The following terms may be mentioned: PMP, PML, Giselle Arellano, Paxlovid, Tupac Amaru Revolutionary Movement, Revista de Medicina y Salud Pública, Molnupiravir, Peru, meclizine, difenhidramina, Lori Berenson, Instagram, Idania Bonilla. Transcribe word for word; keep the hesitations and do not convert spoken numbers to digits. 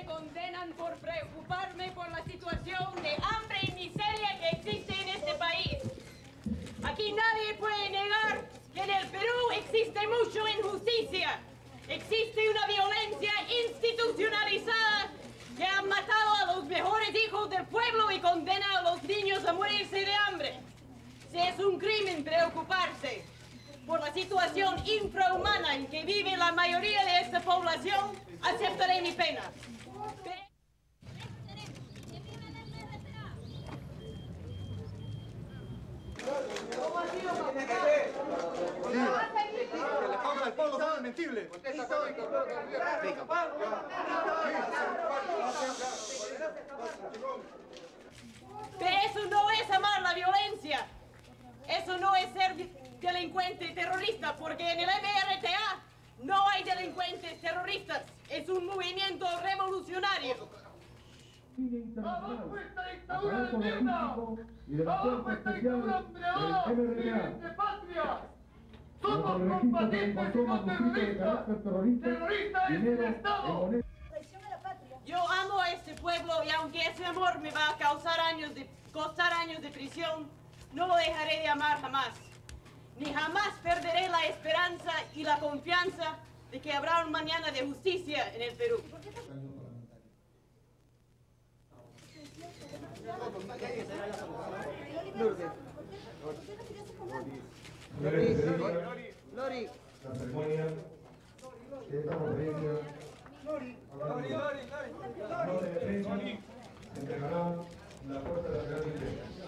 me condenan por preocuparme por la situación de hambre y miseria que existe en este país. Aquí nadie puede negar que en el Perú existe mucha injusticia. Existe una violencia institucionalizada que ha matado a los mejores hijos del pueblo y condena a los niños a morirse de hambre. Si es un crimen preocuparse por la situación infrahumana en que vive la mayoría de esta población, aceptaré mi pena. Pero eso no es amar la violencia. Eso no es ser delincuente terrorista, porque en el M R T A no hay delincuentes terroristas. Es un movimiento revolucionario. ¡Abajo esta dictadura de mierda! ¡Abajo esta dictadura empleada! ¡Fines de patria! ¡Somos combatientes y no terroristas! ¡Terroristas es el Estado! Yo amo a este pueblo y aunque ese amor me va a causar años de, costar años de prisión, no lo dejaré de amar jamás. Ni jamás perderé la esperanza y la confianza de que habrá un mañana de justicia en el Perú. Lori, la ceremonia de esta conferencia se entregará en la puerta de la Real Iglesia.